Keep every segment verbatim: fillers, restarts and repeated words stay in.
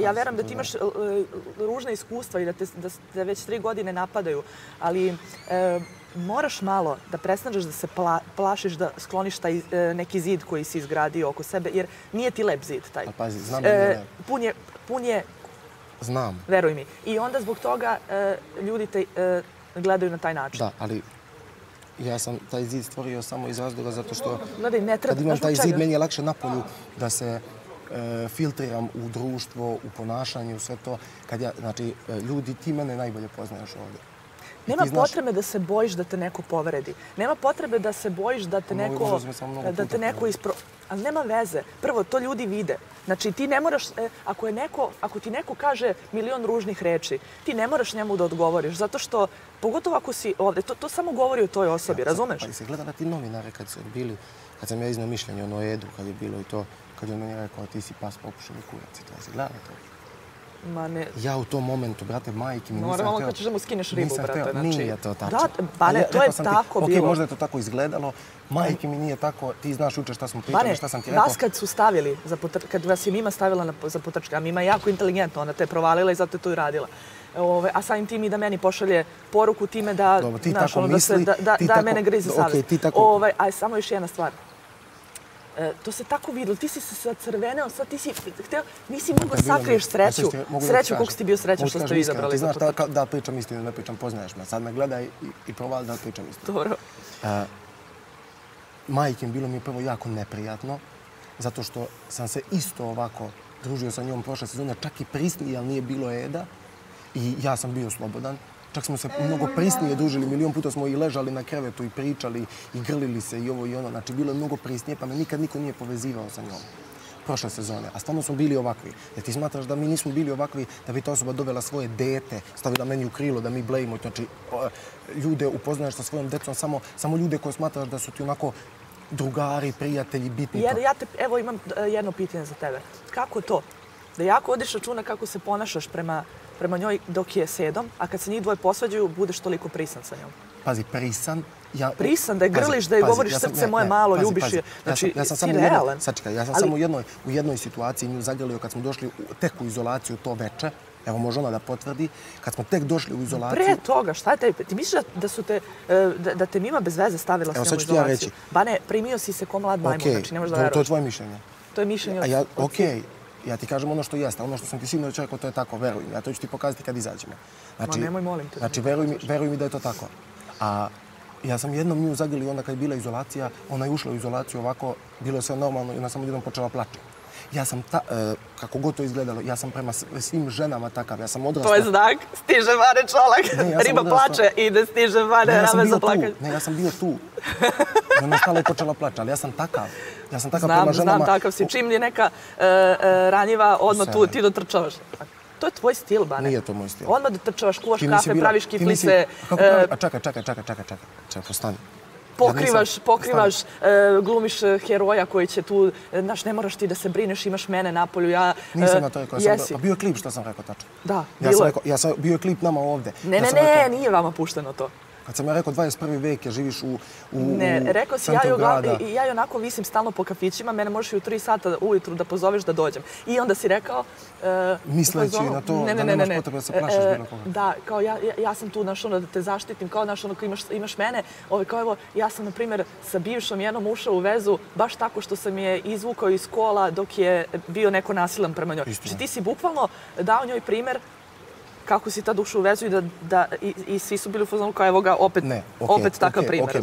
Ja verujem da ti imaš ružna iskustva i da te već tri godine napadaju, ali moraš malo da prestaneš da se plašiš, da skloniš taj neki zid koji si izgradio oko sebe, jer nije ti lep zid taj. Pazi, znam da nije lep. Pun je... Znam. Veruj mi. I onda zbog toga ljudi te gledaju na taj način. Da, ali... Ja sam taj zid stvorio samo iz razloga zato što kad imam taj zid meni je lakše na polju da se filtriram u društvo, u ponašanje, u sve to. Znači, ljudi, ti mene najbolje poznaješ ovdje. Nema potrebe da se bojiš da te neko povredi. Nema potrebe da se bojiš da te neko ispro... Ali nema veze. Prvo, to ljudi vide. Znači, ti ne moraš... Ako ti neko kaže milion ružnih reči, ti ne moraš njemu da odgovoriš. Zato što, pogotovo ako si ovdje, to samo govori o toj osobi, razumeš? Pa se gledala ti novinare kad su bili... Kad sam ja iznao mišljenje o Noedu, kad je bilo i to, kad je on meni rekao, ti si pas popušeni kurac. To se gledala to. Ja u tom momentu, brate, majke mi nisam hteo... Normalno kad ćeš da mu skineš ribu, brate. Nije to tako. Da, Bane, to je tako bilo. Ok, možda je to tako izgledalo. Majke mi nije tako. Ti znaš uče šta smo pričali, šta sam ti rekao. Vas kad su stavili, kad vas je Mima stavila za potrčke, a Mima je jako inteligentna, ona te je provalila i zato je to i radila. A samim tim i da meni pošalje poruku time da... Dobro, ti tako misli. Da mene grize savjet. Ok, ti tako... A samo još jedna stvar. To se tako vidjelo. Ti si se sad crveneo, sad ti si hteo, nisi mogo sakriješ sreću. Sreću koliko si ti bio srećan što ste izabrali. Ti znaš da pričam istinu, da ne pričam, poznaješ me. Sad me gledaj i provali da pričam istinu. Dobro. Majke mi bilo mi je prvo jako neprijatno, zato što sam se isto ovako družio sa njom prošle sezone, čak i prisnije, ali nije bilo Eda. I ja sam bio slobodan. Čak smo se mnogo prisnije družili, milion puta smo i ležali na krevetu i pričali i grlili se i ovo i ono. Znači, bilo je mnogo prisnije, pa me nikad niko nije povezivao sa njom. Prošle sezone. A stvarno smo bili ovakvi. Jer ti smatraš da mi nismo bili ovakvi, da bi ta osoba dovela svoje dete, stavila meni u krilo, da mi blejimo. Znači, ljude upoznaješ sa svojom decom, samo ljude koje smatraš da su ti onako drugari, prijatelji, bitni. Evo, imam jedno pitanje za tebe. Kako to? Da jako odiš računa kako se ponašaš prema... prema njoj dok je sedom, a kad se njih dvoje posvađaju, budeš toliko prisan sa njom. Pazi, prisan... Prisan, da je grliš, da je govoriš srce moje malo, ljubiš je. Znači, si realan. Sačekaj, ja sam samo u jednoj situaciji nju zagrlio kad smo došli tek u izolaciju to veče. Evo, može ona da potvrdi. Kad smo tek došli u izolaciju... Pre toga, šta je tebi? Ti misliš da te Mima bez veze stavila s njom u izolaciju? Evo, sad ću ti ja reći. Bane, primio si se ko mlad majmun, znači ne možeš da veruješ. To je tvoje mišljenje. To je mišljenje od svih. Ja ti kažem ono što jeste, ono što sam ti sigurno čekao, to je tako, veruj mi. Ja to ću ti pokazati kad izađemo. Ma nemoj, molim te. Znači, veruj mi da je to tako. A ja sam jednom nju zagrlio onda kad je bila izolacija, ona je ušla u izolaciju ovako, bilo je sve normalno i ona samo jednom počela plaći. Ja sam, kako god to izgledalo, ja sam prema svim ženama takav, ja sam odrastao... To je znak, stiže vane čolak, riba plače, ide, stiže vane, rame za plakanje. Ne, ja sam bio tu. Ona stala je počela plaća, ali ja sam takav. Ja sam takav prema ženama... Znam, takav si. Čim je neka ranjiva, odmah tu ti dotrčavaš. To je tvoj stil, Bane. Nije to moj stil. Odmah dotrčavaš, kuvaš kafe, praviš kiflice... A čekaj, čekaj, čekaj, čekaj, čekaj, postani. Pokrivaš, glumiš heroja koji će tu, znaš, ne moraš ti da se brineš, imaš mene na polju, ja... Nisam na to rekao, bio je klip što sam rekao, tačno. Da, bilo je. Bio je klip nama ovde. Ne, ne, ne, nije vama pušteno to. Kad sam ja rekao dvadeset prvi vek, ja živiš u centru grada. Ne, rekao si, ja i onako visim stalno po kafićima, mene možeš i u tri sata ujutru da pozoveš da dođem. I onda si rekao... Misleći na to da nemaš potrebe da se plašiš bilo koga. Da, kao ja sam tu, znaš, ono, da te zaštitim, kao, znaš, ono, kao imaš mene, kao evo, ja sam, na primjer, sa bivšom jednom ušao u vezu baš tako što sam je izvukao iz kola dok je bio neko nasilan prema njoj. Znači, ti si bukvalno dao njoj primjer kako si ta duša u vezu i svi su bili u fazonu kao evo ga opet takav primjer. Ok,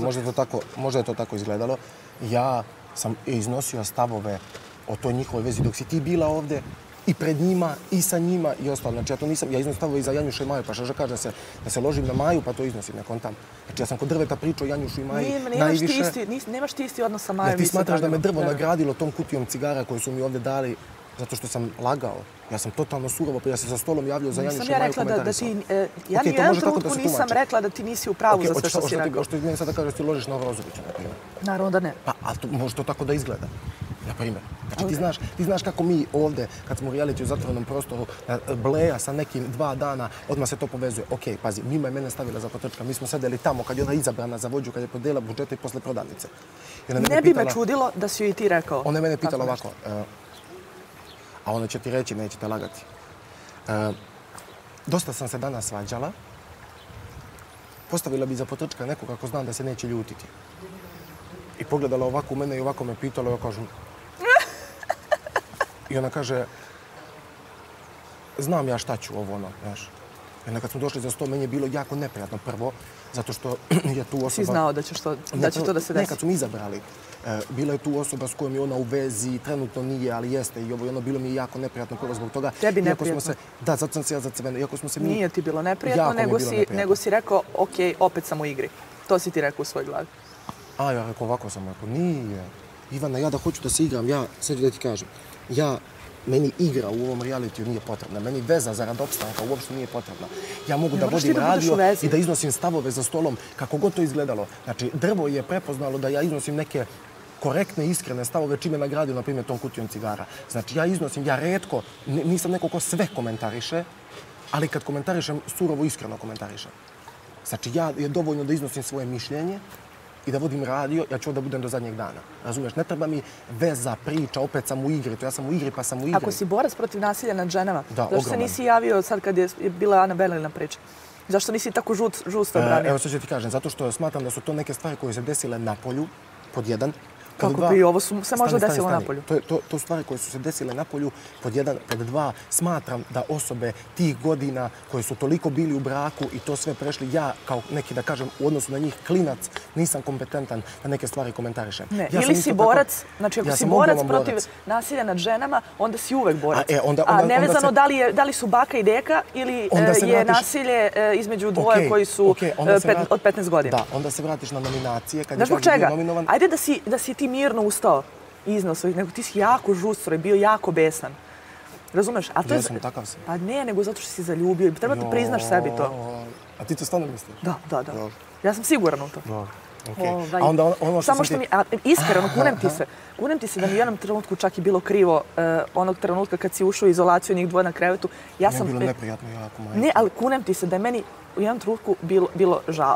možda je to tako izgledalo. Ja sam iznosio stavove o toj njihovoj vezi dok si ti bila ovde i pred njima i sa njima i ostalo. Znači ja to nisam, ja iznosim stavove i za Janjuša i Maju, pa Šaža kaže da se ložim na Maju pa to iznosim nekon tam. Znači ja sam kod drveta pričao Janjušu i Maji najviše. Nemaš ti isti odnos sa Majom. Ti smatraš da me drvo nagradilo tom kutijom cigara koju su mi ovde dali zato što sam lagao. Ja sam totalno surovo, ja sam sa stolom javljao za Janjuša i Maju komentarisao. Ja ni u jednom trenutku nisam rekla da ti nisi u pravu za sve što si rekao. Ošto ti meni sada kažeš da ti ložiš na Rozovića, na primjer. Naravno da ne. Pa, ali može to tako da izgleda, na primjer. Znači ti znaš kako mi ovde, kad smo u realiti u zatvorenom prostoru, bleja sa nekim dva dana, odmah se to povezuje. Ok, pazi, Mima je mene stavila za potrčka, mi smo sedeli tamo kad je ona izabrana za vođu, kad je podela budžeta i posle prodavnice. Ne bi me čudilo da si joj i ti rekao. Ona je mene pitala ovako, a ono će ti reći, neće te lagati. Dosta sam se danas svađala. Postavila bi za potrčka nekog ako znam da se neće ljutiti. I pogledala ovako u mene i ovako me pitala i ja kažem... I ona kaže... Znam ja šta ću ovo, ono, znaš. I onda kad smo došli za sto, meni je bilo jako neprijatno prvo, zato što je tu osoba... Si znao da će to da se desi? Ne, kad su mi izabrali. Bila je tu osoba s kojom je ona u vezi, trenutno nije, ali jeste i ovo. I ono, bilo mi je jako neprijatno prvo zbog toga. Tebi neprijatno? Da, zato sam se ja zacrvenio, iako smo se mi... Nije ti bilo neprijatno, nego si rekao, okej, opet sam u igri. To si ti rekao u svoj glavi. A, ja rekao, ovako sam rekao, nije. Ivana, ja da hoću da se igram, ja, sad da ti kažem, ja... Meni igra u ovom realitiju nije potrebna. Meni veza zarad opstanka uopšte nije potrebna. Ja mogu da vodim radio i da iznosim stavove za stolom kako god to izgledalo. Znači, drvo je prepoznalo da ja iznosim neke korektne, iskrene stavove čime nagradio, na primjer, tom kutijom cigara. Znači, ja iznosim, ja retko, nisam neko ko sve komentariše, ali kad komentarišem, surovo iskreno komentarišem. Znači, ja je dovoljno da iznosim svoje mišljenje i da vodim radio, ja ću onda budem do zadnjeg dana. Razumiješ, ne treba mi veza, priča, opet sam u igri, to ja sam u igri pa sam u igri. Ako si borac protiv nasilja nad ženama, zašto se nisi javio sad kad je bila Ana Belić na priči? Zašto nisi tako žustro branio? Evo, sve ću ti kažem, zato što smatram da su to neke stvari koje se desile na polju, pod jedan. Kako bi, ovo se možda desilo na polju? To su stvari koje su se desile na polju, pod jedan, pod dva. Smatram da osobe tih godina koje su toliko bili u braku i to sve prešli, ja kao neki, da kažem, u odnosu na njih klinac, nisam kompetentan da neke stvari komentarišem. Ne, ili si borac, znači ako si borac protiv nasilja nad ženama, onda si uvek borac. A nevezano da li su baka i deka ili je nasilje između dvoje koji su od petnaest godina. Da, onda se vratiš na nominacije. Znaš zbog čega? Ajde da si ti mirno ustao iznos ovih, nego ti si jako žustro i bio jako besan. Razumeš? Ja sam, takav sam. Pa ne, nego zato što si zaljubio i treba da priznaš sebi to. A ti to stvarno misliš? Da, da, da. Ja sam siguran u to. Samo što mi, iskreno, kunem ti se. Kunem ti se da mi u jednom trenutku čak i bilo krivo onog trenutka kad si ušao u izolaciju njih dvoje na krevetu. Ja sam... Ne, bilo neprijatno jako majko. Ne, ali kunem ti se da je meni u jednom trenutku bilo žao.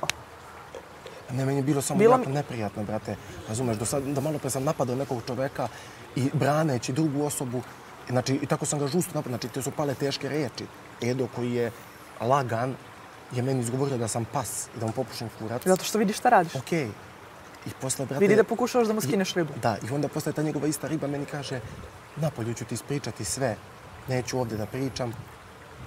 Ne, meni je bilo samo jako neprijatno, brate. Razumeš, da malo pre sam napadao nekog čoveka i braneći drugu osobu, znači, i tako sam ga žustro napadao, znači, te su pale teške reči. Edo, koji je lagan, je meni izgovorio da sam pas i da mu popušim kurac. Zato što vidiš šta radiš. Okej. I posle, brate... Vidi da pokušavaš da mu skineš ribu. Da, i onda posle ta njegova ista riba meni kaže, napolju ću ti ispričati sve, neću ovdje da pričam.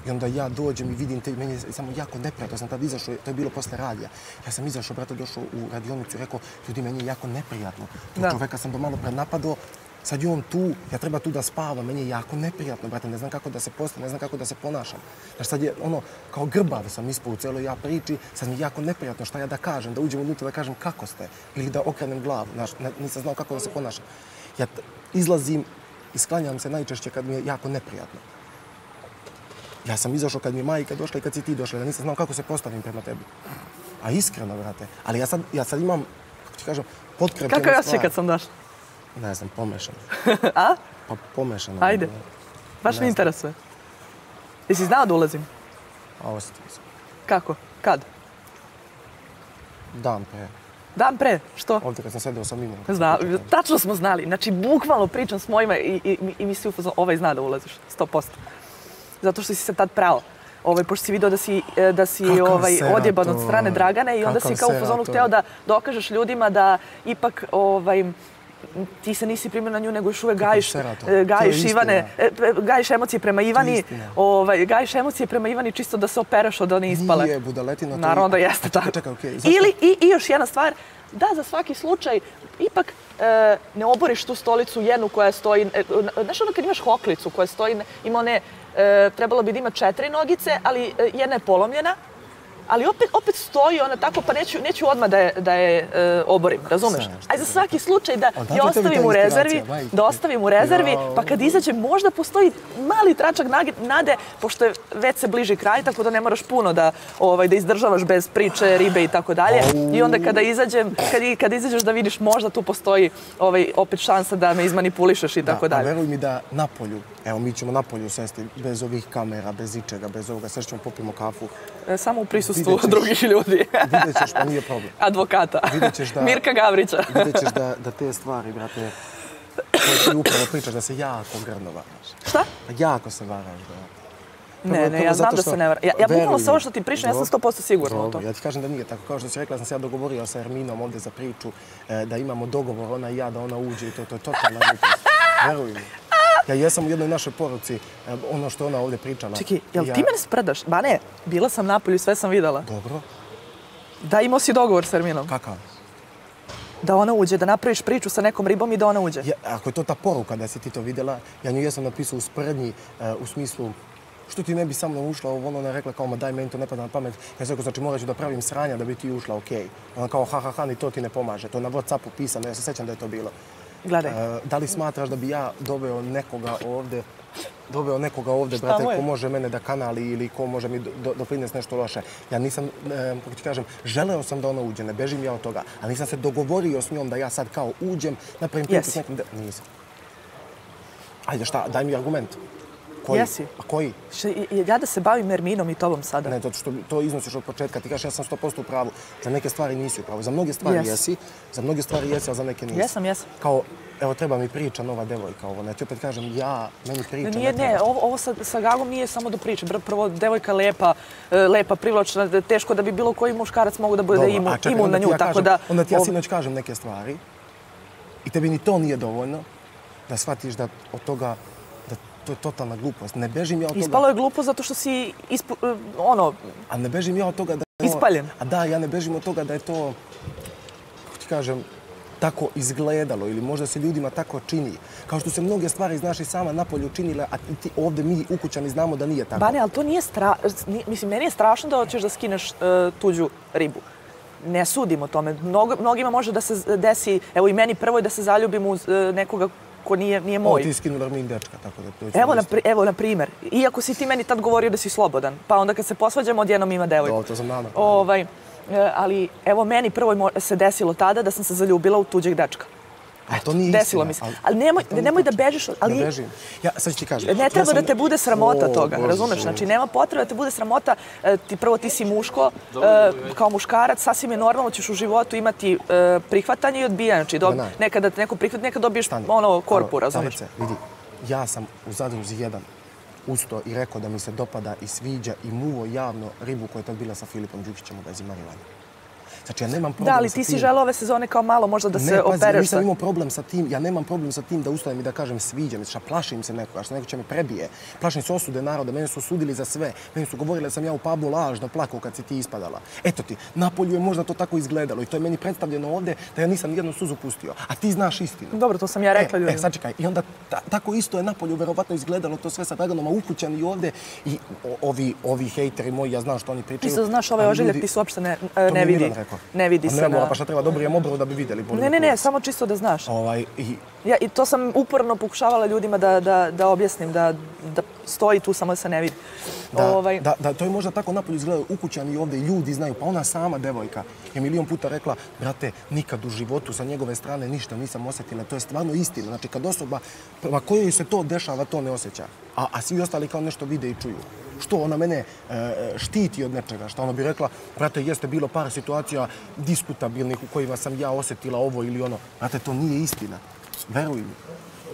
I onda ja dođem i vidim te, meni je samo jako neprijatno, sam tad izašao, to je bilo posle radija. Ja sam izašao, brate, došao u radionicu i rekao, ljudi, meni je jako neprijatno. Tog čoveka sam do malo prenapadao, sad je on tu, ja treba tu da spavam, meni je jako neprijatno, brate, ne znam kako da se postavim, ne znam kako da se ponašam. Znaš, sad je ono, kao grbav sam ispao u celoj ja priči, sad mi je jako neprijatno šta ja da kažem, da uđem unutra da kažem kako ste, ili da okrenem glavu, znaš, nisam znao kako da se ponašam. Ja izlazim i sklanjam se najčešće kad mi je jako neprijatno. Ja sam izašao kad mi je majka došla i kad si ti došla, da nisam znao kako se postavim prema tebi. A iskreno, brate. Ali ja sad imam, kako ti kažem, potkrepljena stvar. Kako još je kad sam došla? Ne znam, pomešano. A? Pa pomešano. Ajde. Baš mi interesuje. Jesi znao da ulazim? A osjetio sam. Kako? Kad? Dan pre. Dan pre? Što? Ovdje kad sam sedeo sam imao. Znam, tačno smo znali. Znači, bukvalno pričam s mojima i mi si ufazno, ovaj zna da ulaziš, sto posto. Zato što si se tad prao. Pošto si vidio da si odjeban od strane Dragane i onda si kao u fazonu hteo da dokažeš ljudima da ipak ti se nisi primio na nju, nego još uvek gajiš emocije prema Ivani. Gajiš emocije prema Ivani čisto da se operaš od one ispale. Nije budaletina. Naravno da jeste tako. I još jedna stvar, da za svaki slučaj ipak ne oboriš tu stolicu jednu koja stoji... Znaš ono kad imaš hoklicu koja stoji, ima one... Trebalo bi da ima četiri nogice, ali jedna je polomljena, ali opet stoji ona tako, pa neću odmah da je oborim, razumeš? A za svaki slučaj da je ostavim u rezervi, da ostavim u rezervi, pa kad izađem možda postoji mali tračak nade, pošto već se bliži kraj, tako da ne moraš puno da izdržavaš bez priče, ribe i tako dalje. I onda kada izađem, kada izađeš da vidiš možda tu postoji opet šansa da me izmanipulišeš i tako dalje. Da, veruj mi da na polju, evo, mi ćemo na polju sesti, bez ovih kamera, bez ičega, bez ovoga, sve ćemo popimo kafu. Samo u prisustvu drugih ljudi. Vidjet ćeš, pa nije problem. Advokata. Mirka Gavrića. Vidjet ćeš da te stvari, brate, koje ti upravo pričaš da se jako grdo varaš. Šta? Jako se varaš, da. Ne, ne, ja znam da se ne vara. Ja bukvalno sve ovo što ti pričam, ja sam sto posto sigurna u to. Ja ti kažem da nije tako. Kao što si rekla, sam se ja dogovorio sa Erminom ovdje za priču da imamo dogovor, ona i ja, da ona uđe i to, to je totalna glupost. Veruj mi. Ja jesam u jednoj našoj poruci ono što ona ovdje pričala. Čekaj, jel ti mene sprdaš? Ba ne, bila sam napolju i sve sam videla. Dobro. Da, imao si dogovor sa Erminom. Kakav? Da ona uđe, da napraviš priču sa nekom ribom i da ona uđe. Ako je to ta poruka da si ti to videla, ja nju jesam napisao u sprednji, u smislu što ti ne bi sa mnom ušla, ona je rekla kao ma daj, meni to ne pada na pamet. Ja sam rekao, znači morat ću da pravim sranja da bi ti ušla, okej. Ona kao ha ha ha, ni to ti ne pomaže. To je na WhatsAppu pisano, ja se sjećam da je to bilo. Gledaj. Da li smatraš da bi ja doveo nekoga ovdje, doveo nekoga ovdje, brate, ko može mene da kanali ili ko može mi doprinesti nešto loše? Ja nisam, kako ti kažem, želeo sam da ona uđe, ne bežim ja od toga, ali nisam se dogovorio s njom da ja sad kao uđem, napravim priču s nekom. Nisam. Ajde, šta, daj mi argument. Jesi. A koji? Ja da se bavim Erminom i tobom sada. Ne, zato što to iznosiš od početka. Ti kažeš ja sam sto posto u pravu. Za neke stvari nisi u pravu. Za mnoge stvari jesi, za mnoge stvari jesi, a za neke nisi. Jesam, jesam. Kao, evo, treba mi priča nova devojka ovo. Ja ti opet kažem, ja, meni priča ne treba. Nije, ne, ovo sa Gagom nije samo do priče. Prvo, devojka lepa, lepa, privlačna, teško da bi bilo koji muškarac mogu da bude imun na nju, tako da... Onda ti ja sinoć kažem neke stvari i tebi ni to nije dovoljno da shvatiš da od toga. To je totalna glupost. Ne bežim ja od toga... Ispalo je glupost zato što si ono... A ne bežim ja od toga da... Ispaljen. A da, ja ne bežim od toga da je to, kako ti kažem, tako izgledalo ili možda se ljudima tako čini. Kao što se mnoge stvari, znaš, i sama napolju činile, a ovdje mi u kućani znamo da nije tako. Bane, ali to nije strašno... Mislim, meni je strašno da hoćeš da skineš tuđu ribu. Ne sudim o tome. Mnogima može da se desi, evo i meni prvoj, da se zaljubim u nekoga ko nije moj. Ovo ti skinu Ermin dečka, tako da to je... Evo, na primjer, iako si ti meni tad govorio da si slobodan, pa onda kad se posvađamo, odjednom ima devojku. To sam naravno. Ali, evo, meni prvo se desilo tada da sam se zaljubila u tuđeg dečka. A to nije istina. Desilo mi se. Ali nemoj da bežiš... Ne bežim. Ja, sad ću ti kažem. Ne treba da te bude sramota toga, razumeš? Znači, nema potrebe da te bude sramota. Prvo, ti si muško, kao muškarac, sasvim je normalno, ćeš u životu imati prihvatanje i odbijanje. Znači, nekada te neko prihvati, nekada dobiješ korpu, razumeš? Stanice, vidi, ja sam u Zadruzi jedan usto i rekao da mi se dopada i sviđa i muvo javno ribu koja je tad bila sa Filipom Đučićem u vezi Marivanja. Znači, ja nemam problem sa tim. Da, ali ti si želao ove sezone kao malo možda da se opereš sa... Ne, pazi, nisam imao problem sa tim. Ja nemam problem sa tim da ustajem i da kažem sviđa mi se, šta plašim se nekoga, šta neko će me prebije. Plašim se osude naroda, mene su osudili za sve. Mene su govorili da sam ja u pubu lažno plakao kad si ti ispadala. Eto ti, napolju je možda to tako izgledalo i to je meni predstavljeno ovdje da ja nisam nijednu suzu pustio. A ti znaš istinu. Dobro, to sam ja rekla ljudima. E, sad čekaj, i onda tako isto je napolju verovatno izgledalo to sve sa Draganom, a ukućani ovdje i ovi hejteri moji, ja znam što oni pričaju. Ti znaš, ovaj ožiljak ti se uopšte ne vidi. Ne vidi se na... Pa šta treba, dobrijem obrvu da bi vidjeli. Ne, ne, ne, samo čisto da znaš. I to sam uporno pokušavala ljudima da objasnim, da stoji tu, samo da se ne vidi. Da, to je možda tako napolju izgledaju ukućani i ovdje, ljudi znaju, pa ona sama devojka je milion puta rekla, brate, nikad u životu sa njegove strane ništa nisam osjetila, to je stvarno istina. Znači, kad osoba prema kojoj se to dešava, to ne osjeća, a svi ostali kao nešto vide i čuju. Što ona mene štiti od nečega, što ona bi rekla, brate, jeste bilo par situacija diskutabilnih u kojima sam ja osjetila ovo ili ono. Brate, to nije istina, veruj mi.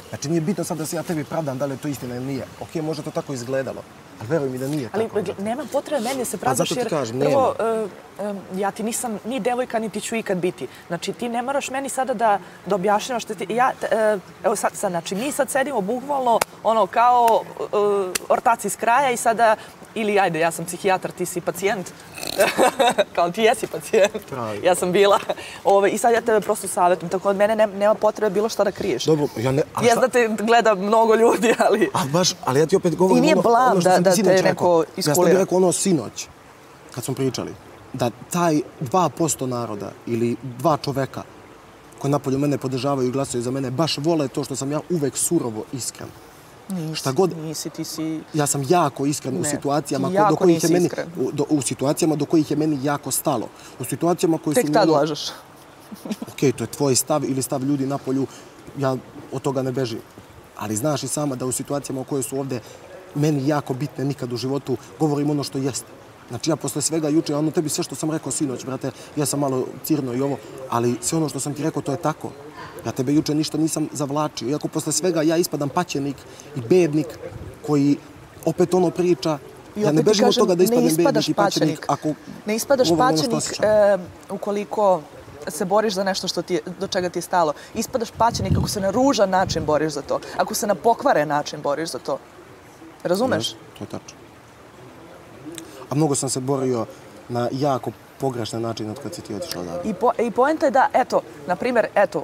Znači, nije bitno sad da se ja tebi pravdam da li je to istina ili nije. Okej, možda to tako izgledalo, ali veruj mi da nije tako. Ali nema potrebe meni da se pravdaš jer prvo ja ti nisam ni devojka niti ću ikad biti. Znači, ti ne moraš meni sada da objašnjavaš što ti... Evo sad, znači, mi sad sedimo bukvalno ono kao ortaci iz kraja i sada... Ili, ajde, ja sam psihijatar, ti si pacijent. Kao ti jesi pacijent. Ja sam bila. I sad ja tebe prosto savjetujem. Tako od mene nema potrebe bilo šta da kriješ. Dobro, ja ne... Ja znam da te gleda mnogo ljudi, ali... A baš, ali ja ti opet govorim ono što sam ti sinoć rekao. Ja sam ti rekao ono sinoć, kad smo pričali, da taj dva posto naroda ili dva čoveka koji napolju mene podržavaju i glasaju za mene, baš vole to što sam ja uvek surovo iskren. Nisi, nisi, ti si... Ja sam jako iskren u situacijama do kojih je meni jako stalo. U situacijama koje su... Tek tad lažeš. Okej, to je tvoj stav ili stav ljudi napolju, ja od toga ne bežim. Ali znaš i sama da u situacijama u kojoj su ovdje meni jako bitne nikad u životu, govorim ono što jeste. Znači ja posle svega juče, ono tebi sve što sam rekao sinoć, brate, ja sam malo cirno i ovo, ali sve ono što sam ti rekao to je tako. Ja tebe juče ništa nisam zavlačio. Iako posle svega ja ispadam paćenik i bednik koji opet ono priča. Ja ne bežim od toga da ispadam bednik i paćenik. Ne ispadaš paćenik ukoliko se boriš za nešto do čega ti je stalo. Ispadaš paćenik ako se na ružan način boriš za to. Ako se na pokvaren način boriš za to. Razumeš? To je tačno. A mnogo sam se borio na jako pogrešan način od kada si ti otišla odavde. I poenta je da, eto, na primjer, eto,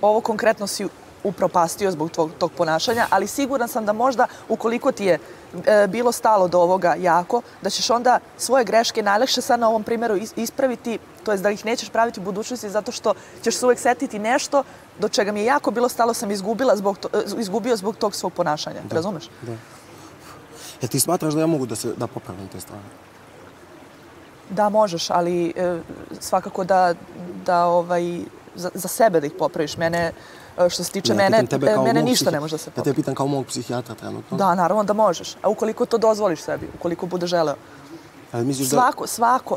ovo konkretno si upropastio zbog tog ponašanja, ali siguran sam da možda, ukoliko ti je bilo stalo do ovoga jako, da ćeš onda svoje greške najlakše sad na ovom primjeru ispraviti, to je da ih nećeš praviti u budućnosti zato što ćeš se uvek setiti nešto do čega mi je jako bilo stalo, sam izgubio zbog tog svog ponašanja. Razumeš? Da. Jel ti smatraš da ja mogu da popravim te strane? Da, možeš, ali svakako da za sebe da ih popraviš. Što se tiče mene, mene ništa ne može da se popravi. Ja te pitam kao mog psihijatra trenutno. Da, naravno da možeš. A ukoliko to dozvoliš sebi, ukoliko bude želeo.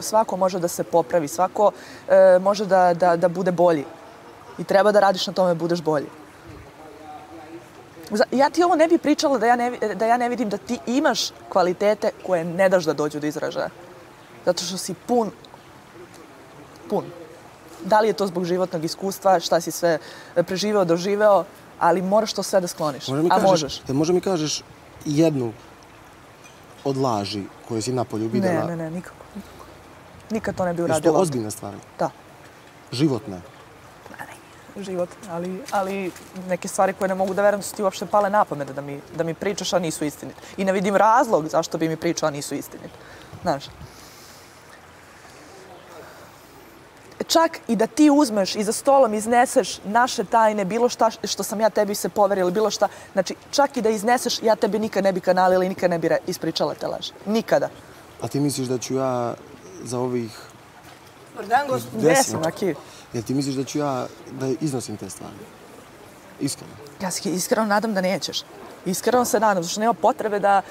Svako može da se popravi, svako može da bude bolji. I treba da radiš na tome da budeš bolji. Ja ti ovo ne bi pričala da ja ne vidim da ti imaš kvalitete koje ne daš da dođu do izražaja. Zato što si pun, pun. Da li je to zbog životnog iskustva, šta si sve preživeo, doživeo, ali moraš to sve da skloniš. A možeš. Može mi kažeš jednu od laži koju si napolju videla? Ne, ne, ne, nikako. Nikad to ne bi uradila. Jesu to ozbiljne stvari? Da. Životne? Život, ali neke stvari koje ne mogu da verujem su ti uopšte pale na pamet da mi pričaš, a nisu istinite. I ne vidim razlog zašto bi mi pričao, a nisu istinite. Znaš. Čak i da ti uzmeš i za stolom izneseš naše tajne, bilo šta što sam ja tebi se poverila, bilo šta, znači čak i da izneseš, ja tebi nikad ne bi kanalila i nikad ne bi ispričala te laži. Nikada. A ti misliš da ću ja za ovih... Ordango, desim, Akiv. Jel ti misliš da ću ja da iznosim te stvari? Iskreno. Ja se iskreno nadam da nećeš. Iskreno se nadam, zato što nema potrebe da...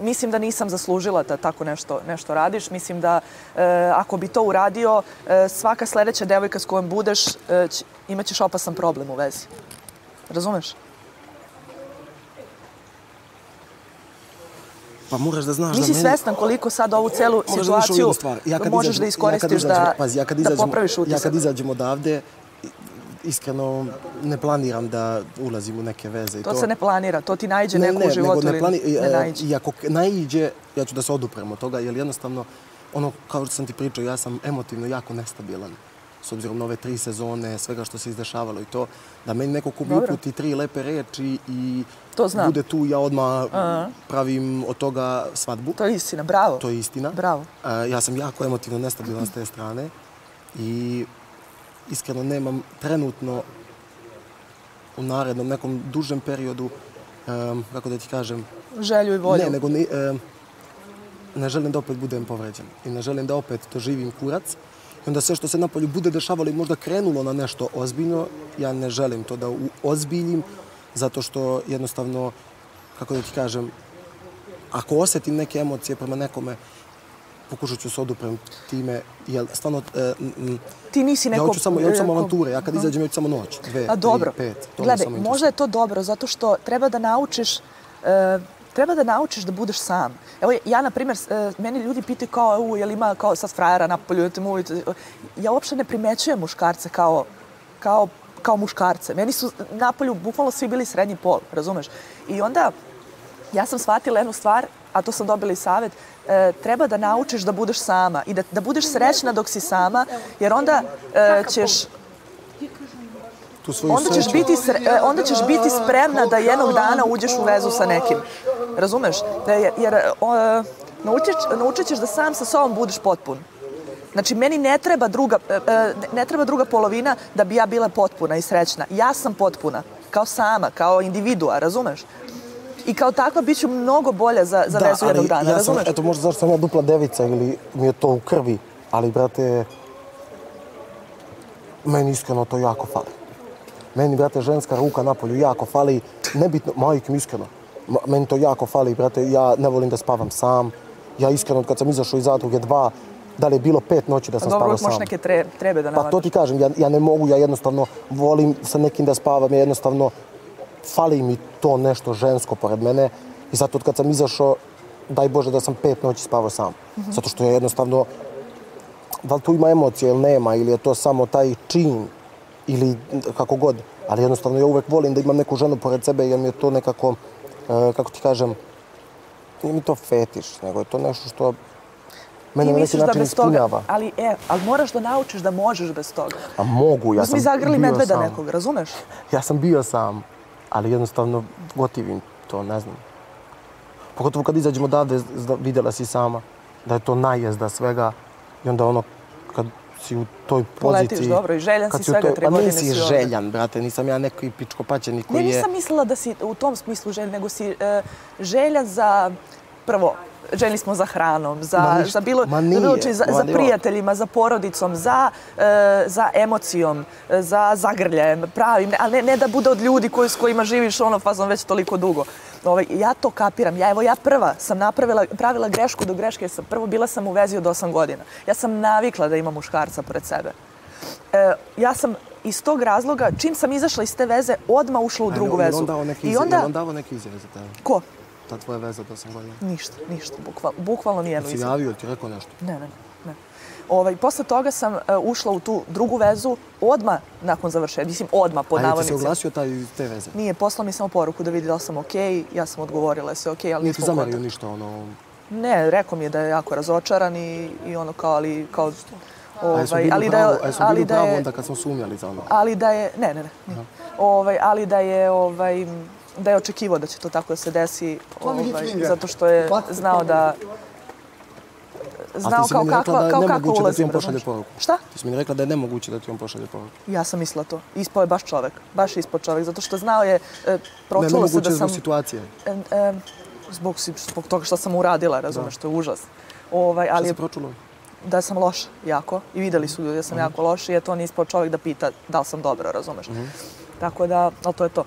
Mislim da nisam zaslužila da tako nešto radiš. Mislim da ako bi to uradio, svaka sljedeća devojka s kojom budeš, imat ćeš opasan problem u vezi. Razumeš? Pa moraš da znaš da meni... Nisi svestan koliko sad ovu celu situaciju možeš da iskoristiš da popraviš utisak. Ja kad izađem odavde, iskreno ne planiram da ulazim u neke veze. To se ne planira, to ti naiđe neko u životu ili ne naiđe. I ako naiđe, ja ću da se oduprem od toga, jer jednostavno, ono kao što sam ti pričao, ja sam emotivno jako nestabilan. S obzirom na ove tri sezone, svega što se izdešavalo i to, da meni neko kubi uputi tri lepe reči i bude tu, ja odmah pravim od toga svadbu. To je istina, bravo. To je istina. Bravo. Ja sam jako emotivno nestabilan s te strane i iskreno nemam trenutno u narednom nekom dužem periodu, kako da ti kažem... Želju i volju. Ne, nego ne želim da opet budem povređen i ne želim da opet doživim kurac. I onda sve što se napolju bude dešavalo i možda krenulo na nešto ozbiljno, ja ne želim to da uozbiljim, zato što jednostavno, kako da ti kažem, ako osjetim neke emocije prema nekome, pokušat ću se oduprem time, jer stvarno... Ti nisi neko... Ja hoću samo avanture, ja kad izađem, ja ću samo noć, dve, tri, pet. Gledaj, možda je to dobro, zato što treba da naučiš... Treba da naučiš da budeš sam. Evo, ja, na primjer, meni ljudi pitaju kao, jel ima kao sad frajera napolju, ja uopšte ne primećujem muškarce kao muškarce. Meni su napolju bukvalno svi bili srednji pol, razumeš? I onda ja sam shvatila jednu stvar, a to sam dobila i savjet, treba da naučiš da budeš sama i da budeš srećna dok si sama, jer onda ćeš... Onda ćeš biti spremna da jednog dana uđeš u vezu sa nekim. Razumeš? Jer naučit ćeš da sam sa sobom budeš potpun. Znači, meni ne treba druga polovina da bi ja bila potpuna i srećna. Ja sam potpuna, kao sama, kao individua, razumeš? I kao takva bit ću mnogo bolja za vezu jednog dana, razumeš? Eto, možda zašto sam ja dupla devica ili mi je to u krvi, ali, brate, meni iskreno to jako fali. Meni, brate, ženska ruka napolju jako fali, nebitno, majke mi iskreno, meni to jako fali, brate, ja ne volim da spavam sam, Ja iskreno, kad sam izašao iz Zadruge dva, da li je bilo pet noći da sam spavao sam. Dobro, možeš neke trebe da navadiš. Pa to ti kažem, ja ne mogu, ja jednostavno volim sa nekim da spavam, ja jednostavno fali mi to nešto žensko pored mene i zato kad sam izašao, daj Bože da sam pet noći spavao sam. Zato što je jednostavno, da li tu ima emocije ili nema, ili je to samo taj čin, ili kako god, ali jednostavno ja uvek volim da imam neku ženu pored sebe jer mi je to nekako, kako ti kažem, nije mi to fetiš, nego je to nešto što mene na neki način ispunjava. Ali moraš da naučiš da možeš bez toga. A mogu, ja sam bio sam. Mi zagrli medveda nekog, razumeš? Ja sam bio sam, ali jednostavno gotivim to, ne znam. Pogotovo kad izađemo odavde, vidjela si sama da je to najezda svega i onda ono kad si u toj poziciji... Poletiš dobro i željan si svega tri godine si ovdje. Pa nisi željan, brate, nisam ja neki pičkopaćeni koji je... Ne, nisam mislila da si u tom smislu željan, nego si željan za... Prvo, željeli smo za hranom, za prijateljima, za porodicom, za emocijom, za zagrljajem pravim, ali ne da bude od ljudi s kojima živiš ono fazom već toliko dugo. Ja to kapiram. Ja prva sam pravila grešku do greške jer sam prvo bila sam u vezi od osam godina. Ja sam navikla da imam muškarca pored sebe. Ja sam iz tog razloga, čim sam izašla iz te veze, odmah ušla u drugu vezu. I on davo neki izjave za tebe. Ko? Ta tvoja veza da sam godina? Ništa, ništa, bukvalno nijedno izgleda. Si javio, ti rekao nešto? Ne, ne, ne. Posle toga sam ušla u tu drugu vezu odmah nakon završenja, mislim odmah pod navodnicima. A je ti se oglasio taj iz te veze? Nije, poslao mi samo poruku da vidi da li sam okej, ja sam odgovorila da se okej, ali... Nije ti zamario ništa ono... Ne, rekao mi je da je jako razočaran i ono kao, ali kao... A jesu bili u pravu onda kad smo sumnjali za ono? Ali da je, ne, ne, ne, ali da je... da je očekivao da će to tako da se desi, zato što je znao da... Znao kao kako ulazim. A ti si mi rekla da je nemoguće da ti on pošalje poruku. Šta? Ti si mi rekla da je nemoguće da ti on pošalje poruku. Ja sam mislila to. Ispao je baš čovek. Baš je ispao čovek, zato što znao je... Nemoguće zbog situacije. Zbog toga što sam uradila, razumeš, to je užas. Šta se pročulo? Da sam loša, jako. I videli su ljudi da sam jako loša i eto on je ispao čovek da pita da li sam dobro, razumeš. Tako da, ali to je to.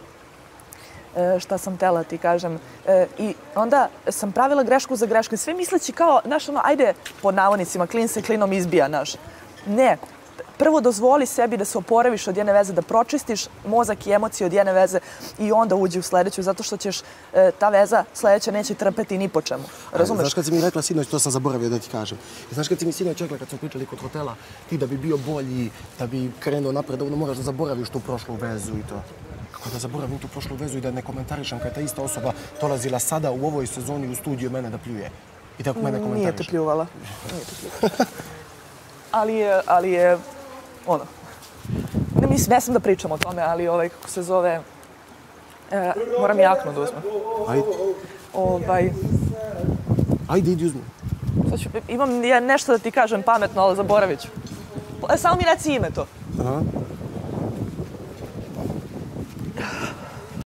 Šta sam tela ti kažem. I onda sam pravila grešku za grešku. Sve misleći kao, znaš, ono, ajde po navodnicima, klin se klinom izbija, znaš. Ne. Prvo dozvoli sebi da se oporaviš od jedne veze, da pročistiš mozak i emocije od jedne veze i onda uđi u sljedeću, zato što ćeš, ta veza sljedeća neće trpeti ni po čemu. Razumeš? Znaš kad si mi rekla sinoć, to sam zaboravio da ti kažem. Znaš kad si mi sinoć rekla kad smo pričali kod hotela, ti da bi bio bolji, da bi krenuo napred, ono moraš da zaboraviš tu prošlu vezu i to. Kada zaboravim tu prošlu vezu i da ne komentarišem kada je ta ista osoba dolazila sada u ovoj sezoni u studiju mene da pljuje. I tako mene komentarišem. Nije te pljuvala. Nije te pljuvala. Ali je, ali je, ono, ne mislim, ne sam da pričam o tome, ali ovaj, kako se zove, moram jakno da uzmem. Ajde. Ovaj. Ajde, idi uzmem. Imam nešto da ti kažem pametno, ali zaboravit ću. Samo mi reci ime to. Aha.